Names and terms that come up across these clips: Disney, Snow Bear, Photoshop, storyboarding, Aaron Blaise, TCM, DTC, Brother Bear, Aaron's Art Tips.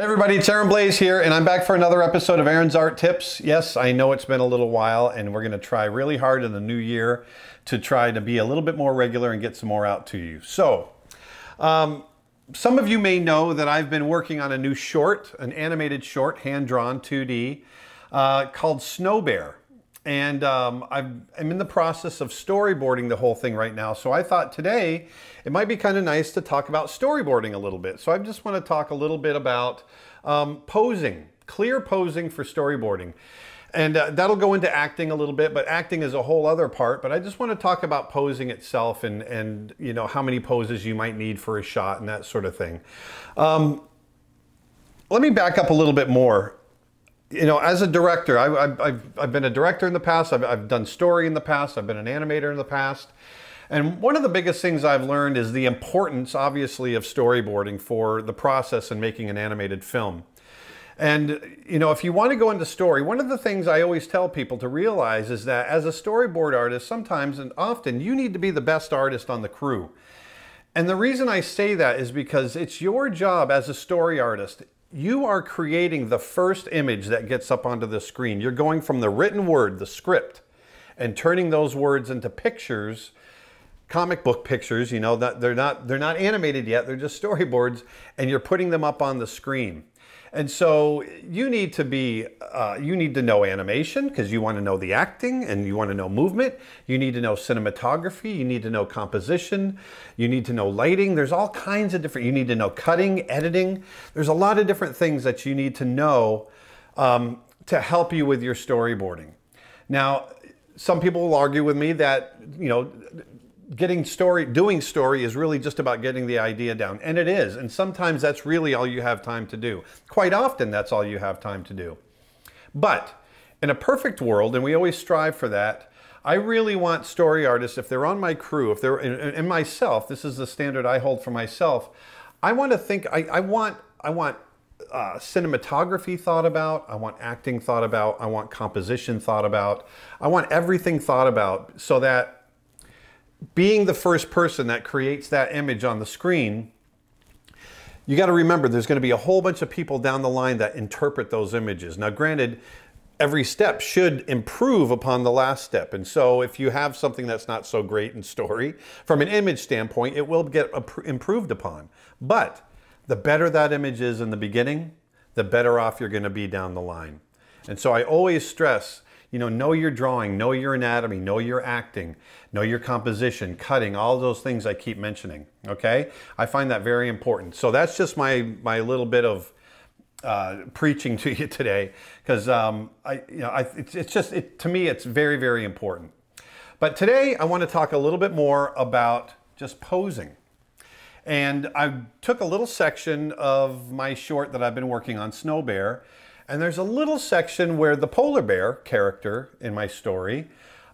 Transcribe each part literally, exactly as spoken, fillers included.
Hey everybody, it's Aaron Blaise here, and I'm back for another episode of Aaron's Art Tips. Yes, I know it's been a little while, and we're going to try really hard in the new year to try to be a little bit more regular and get some more out to you. So, um, some of you may know that I've been working on a new short, an animated short, hand-drawn two D, uh, called Snow Bear. And um, I'm, I'm in the process of storyboarding the whole thing right now. So I thought today it might be kind of nice to talk about storyboarding a little bit. So I just want to talk a little bit about um, posing, clear posing for storyboarding. And uh, that'll go into acting a little bit, but acting is a whole other part. But I just want to talk about posing itself and, and you know, how many poses you might need for a shot and that sort of thing. Um, let me back up a little bit more. You know, as a director, I, I've, I've been a director in the past, I've, I've done story in the past, I've been an animator in the past. And one of the biggest things I've learned is the importance, obviously, of storyboarding for the process in making an animated film. And, you know, if you want to go into story, one of the things I always tell people to realize is that as a storyboard artist, sometimes and often, you need to be the best artist on the crew. And the reason I say that is because it's your job as a story artist. You are creating the first image that gets up onto the screen. You're going from the written word, the script, and turning those words into pictures, comic book pictures, you know, that they're not, they're not animated yet, they're just storyboards, and you're putting them up on the screen. And so you need to be, uh, you need to know animation because you want to know the acting and you want to know movement. You need to know cinematography. You need to know composition. You need to know lighting. There's all kinds of different, you need to know cutting, editing. There's a lot of different things that you need to know um, to help you with your storyboarding. Now, some people will argue with me that, you know, Getting story, doing story is really just about getting the idea down. And it is. And sometimes that's really all you have time to do. Quite often, that's all you have time to do. But in a perfect world, and we always strive for that, I really want story artists, if they're on my crew, if they're, and, and myself, this is the standard I hold for myself. I want to think, I, I want, I want uh, cinematography thought about. I want acting thought about. I want composition thought about. I want everything thought about so that being the first person that creates that image on the screen, you got to remember there's going to be a whole bunch of people down the line that interpret those images. Now, granted, every step should improve upon the last step. And so if you have something that's not so great in story, from an image standpoint, it will get improved upon. But the better that image is in the beginning, the better off you're going to be down the line. And so I always stress, you know, know your drawing, know your anatomy, know your acting, know your composition, cutting, all those things I keep mentioning, okay? I find that very important. So that's just my, my little bit of uh, preaching to you today, because um, I, you know, I, it's, it's just, it, to me, it's very, very important. But today I want to talk a little bit more about just posing. And I took a little section of my short that I've been working on, Snow Bear, and there's a little section where the polar bear character in my story,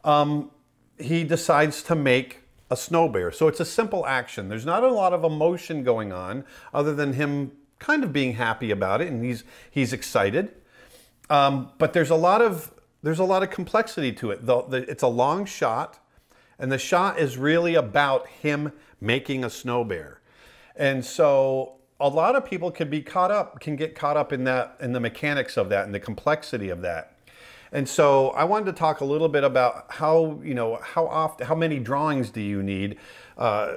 um, he decides to make a snow bear. So it's a simple action. There's not a lot of emotion going on other than him kind of being happy about it, and he's, he's excited. Um, but there's a lot of, there's a lot of complexity to it. The, the, it's a long shot, and the shot is really about him making a snow bear. And so a lot of people can be caught up, can get caught up in that, in the mechanics of that and the complexity of that. And so I wanted to talk a little bit about how, you know, how often, how many drawings do you need uh,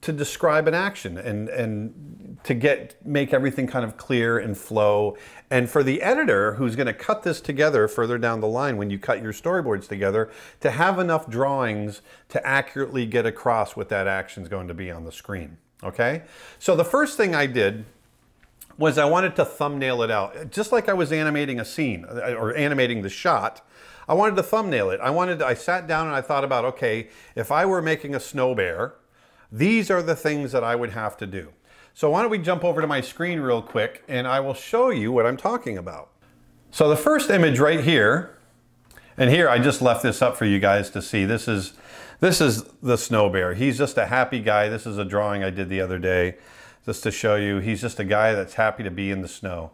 to describe an action and, and to get, make everything kind of clear and flow. And for the editor who's going to cut this together further down the line, when you cut your storyboards together, to have enough drawings to accurately get across what that action is going to be on the screen. Okay, so the first thing I did was I wanted to thumbnail it out. Just like I was animating a scene or animating the shot, I wanted to thumbnail it. I wanted to, I sat down and I thought about, okay, if I were making a snow bear, these are the things that I would have to do. So why don't we jump over to my screen real quick and I will show you what I'm talking about. So the first image right here, and here I just left this up for you guys to see. This is This is the snow bear. He's just a happy guy. This is a drawing I did the other day just to show you. He's just a guy that's happy to be in the snow.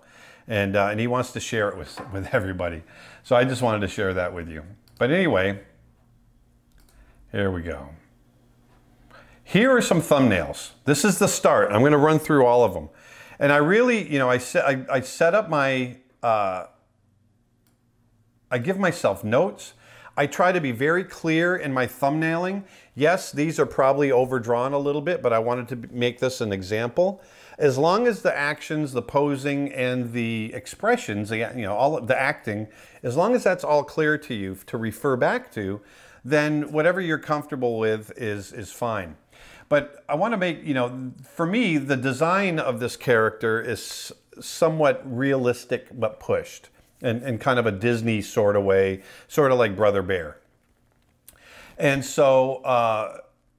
And, uh, and he wants to share it with, with everybody. So I just wanted to share that with you. But anyway, here we go. Here are some thumbnails. This is the start. I'm going to run through all of them. And I really, you know, I set, I, I set up my, uh, I give myself notes. I try to be very clear in my thumbnailing. Yes, these are probably overdrawn a little bit, but I wanted to make this an example. As long as the actions, the posing, and the expressions, you know, all of the acting, as long as that's all clear to you to refer back to, then whatever you're comfortable with is, is fine. But I want to make, you know, for me, the design of this character is somewhat realistic but pushed. And, and kind of a Disney sort of way, sort of like Brother Bear. And so uh,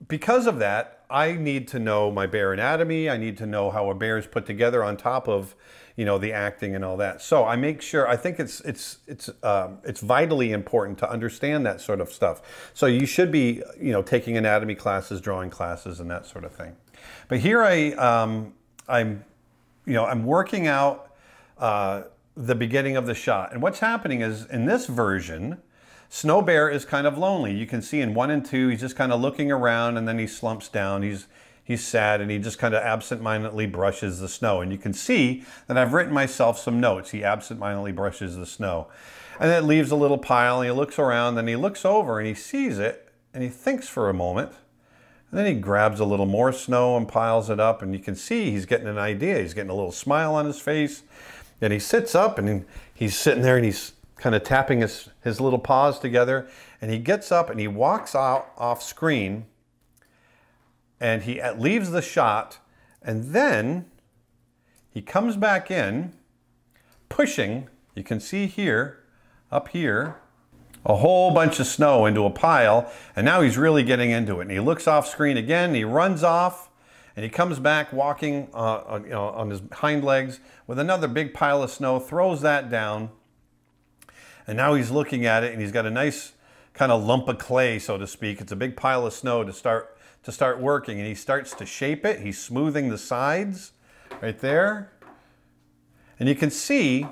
because of that, I need to know my bear anatomy. I need to know how a bear is put together on top of, you know, the acting and all that. So I make sure, I think it's, it's, it's, um, it's vitally important to understand that sort of stuff. So you should be, you know, taking anatomy classes, drawing classes, and that sort of thing. But here I, um, I'm, you know, I'm working out, uh, the beginning of the shot. And what's happening is, in this version, Snow Bear is kind of lonely. You can see in one and two, he's just kind of looking around, and then he slumps down. He's, he's sad, and he just kind of absentmindedly brushes the snow. And you can see that I've written myself some notes. He absentmindedly brushes the snow. And then it leaves a little pile, and he looks around, then he looks over, and he sees it, and he thinks for a moment. And then he grabs a little more snow and piles it up, and you can see he's getting an idea. He's getting a little smile on his face. And he sits up, and he's sitting there, and he's kind of tapping his, his little paws together. And he gets up, and he walks out off screen, and he leaves the shot. And then he comes back in, pushing, you can see here, up here, a whole bunch of snow into a pile. And now he's really getting into it. And he looks off screen again, and he runs off. And he comes back walking uh, on, you know, on his hind legs with another big pile of snow, throws that down. And now he's looking at it, and he's got a nice kind of lump of clay, so to speak. It's a big pile of snow to start, to start working. And he starts to shape it. He's smoothing the sides right there. And you can see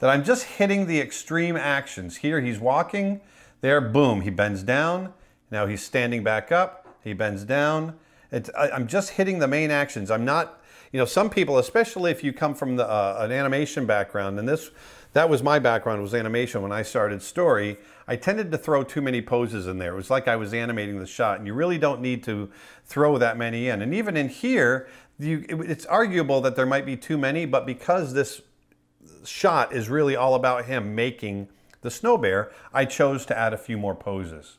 that I'm just hitting the extreme actions. Here he's walking. There, boom, he bends down. Now he's standing back up. He bends down. It's, I, I'm just hitting the main actions. I'm not, you know, some people, especially if you come from the, uh, an animation background, and this, that was my background, was animation when I started Story, I tended to throw too many poses in there. It was like I was animating the shot, and you really don't need to throw that many in. And even in here, you, it, it's arguable that there might be too many, but because this shot is really all about him making the Snow Bear, I chose to add a few more poses.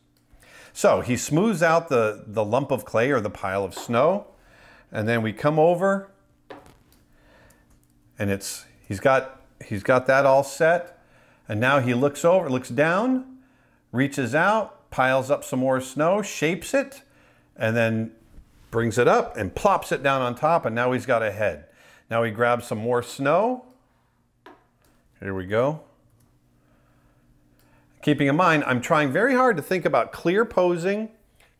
So he smooths out the, the lump of clay or the pile of snow, and then we come over, and it's, he's got, he's got that all set, and now he looks over, looks down, reaches out, piles up some more snow, shapes it, and then brings it up and plops it down on top, and now he's got a head. Now he grabs some more snow. Here we go. Keeping in mind, I'm trying very hard to think about clear posing,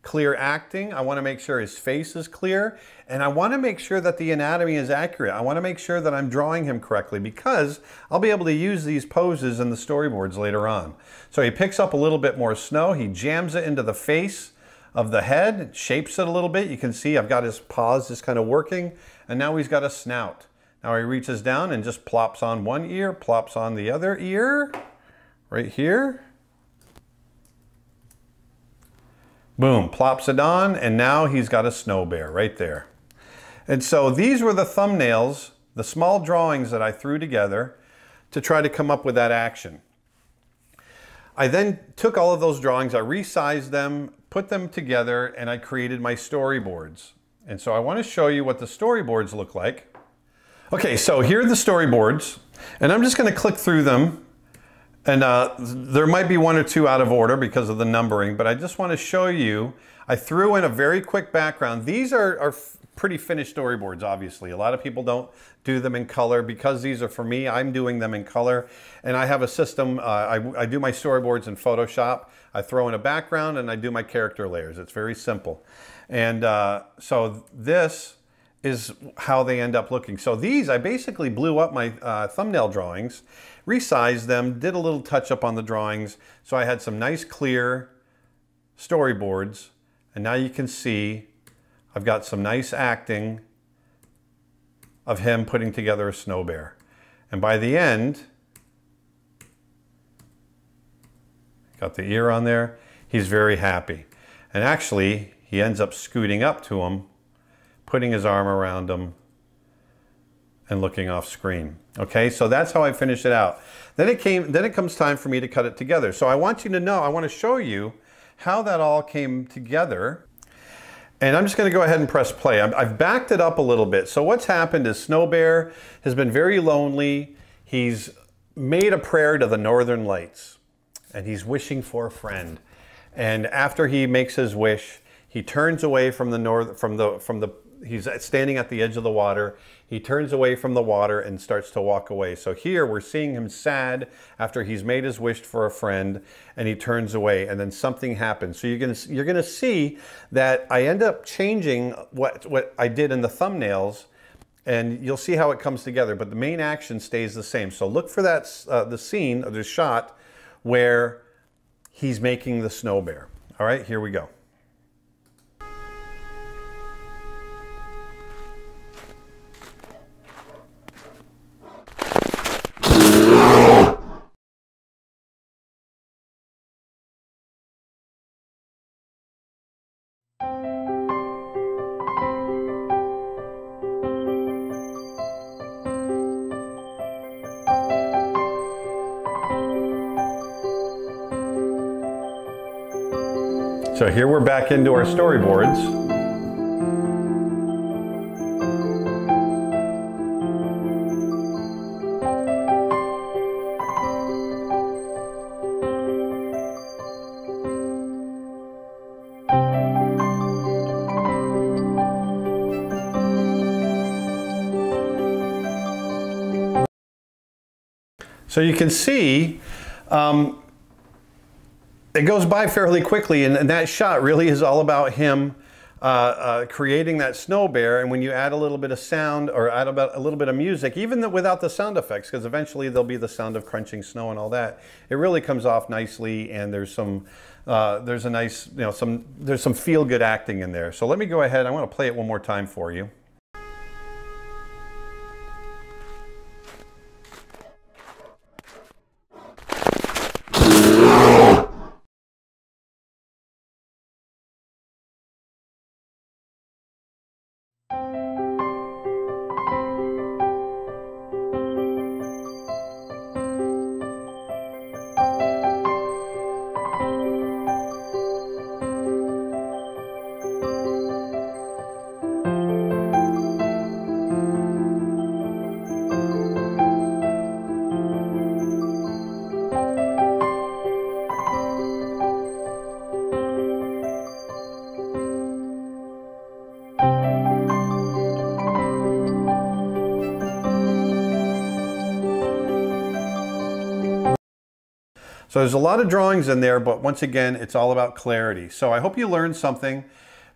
clear acting. I want to make sure his face is clear, and I want to make sure that the anatomy is accurate. I want to make sure that I'm drawing him correctly, because I'll be able to use these poses in the storyboards later on. So he picks up a little bit more snow. He jams it into the face of the head, shapes it a little bit. You can see I've got his paws just kind of working, and now he's got a snout. Now he reaches down and just plops on one ear, plops on the other ear, right here. Boom, plops it on, and now he's got a Snow Bear right there. And so these were the thumbnails, the small drawings that I threw together to try to come up with that action. I then took all of those drawings, I resized them, put them together, and I created my storyboards. And so I want to show you what the storyboards look like. Okay, so here are the storyboards, and I'm just going to click through them. And uh, there might be one or two out of order because of the numbering, but I just want to show you, I threw in a very quick background. These are, are pretty finished storyboards, obviously. A lot of people don't do them in color. Because these are for me, I'm doing them in color. And I have a system, uh, I, I do my storyboards in Photoshop. I throw in a background, and I do my character layers. It's very simple. And uh, so this is how they end up looking. So these, I basically blew up my uh, thumbnail drawings, resized them, did a little touch up on the drawings. So I had some nice clear storyboards, and now you can see I've got some nice acting of him putting together a Snow Bear. And by the end, got the ear on there, he's very happy. And actually, he ends up scooting up to him, putting his arm around him, and looking off screen. Okay, so that's how I finish it out. Then it came, then it comes time for me to cut it together. So I want you to know, I want to show you how that all came together. And I'm just going to go ahead and press play. I've backed it up a little bit. So what's happened is Snow Bear has been very lonely. He's made a prayer to the Northern Lights, and he's wishing for a friend. And after he makes his wish, he turns away from the north, from the, from the, he's standing at the edge of the water. He turns away from the water and starts to walk away. So here we're seeing him sad after he's made his wish for a friend, and he turns away, and then something happens. So you're gonna, you're gonna see that I end up changing what, what I did in the thumbnails, and you'll see how it comes together, but the main action stays the same. So look for that, uh, the scene, or the shot where he's making the Snow Bear. All right, here we go. So here we're back into our storyboards. So you can see, um, it goes by fairly quickly, and, and that shot really is all about him uh, uh, creating that Snow Bear. And when you add a little bit of sound, or add about a little bit of music, even the, without the sound effects, because eventually there'll be the sound of crunching snow and all that, it really comes off nicely. And there's some, uh, there's a nice, you know, some, there's some feel-good acting in there. So let me go ahead. I want to play it one more time for you. So there's a lot of drawings in there, but once again, it's all about clarity. So I hope you learned something.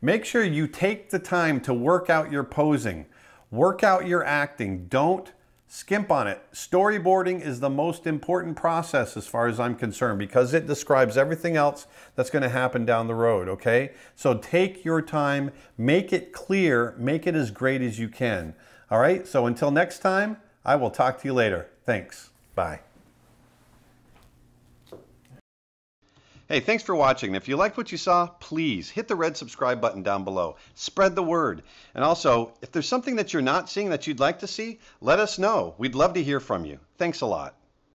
Make sure you take the time to work out your posing, work out your acting. Don't skimp on it. Storyboarding is the most important process as far as I'm concerned, because it describes everything else that's going to happen down the road, okay? So take your time, make it clear, make it as great as you can. All right, so until next time, I will talk to you later. Thanks. Bye. Hey, thanks for watching. If you liked what you saw, please hit the red subscribe button down below. Spread the word. And also, if there's something that you're not seeing that you'd like to see, let us know. We'd love to hear from you. Thanks a lot.